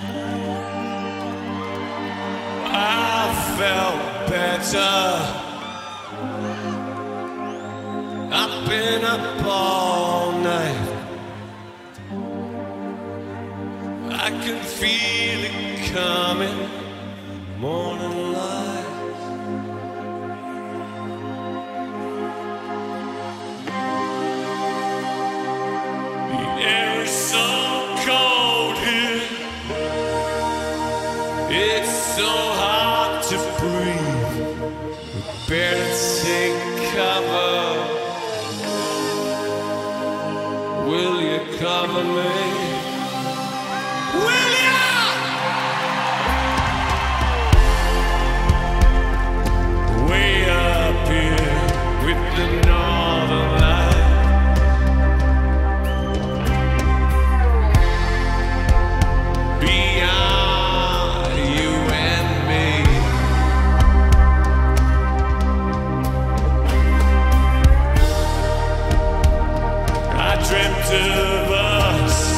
I felt better. I've been up all night. I can feel it coming. Morning light. It's so hard to breathe. We better take cover. Will you cover me? Will you? Way up here with the northern light. Beyond. Dreamt of us.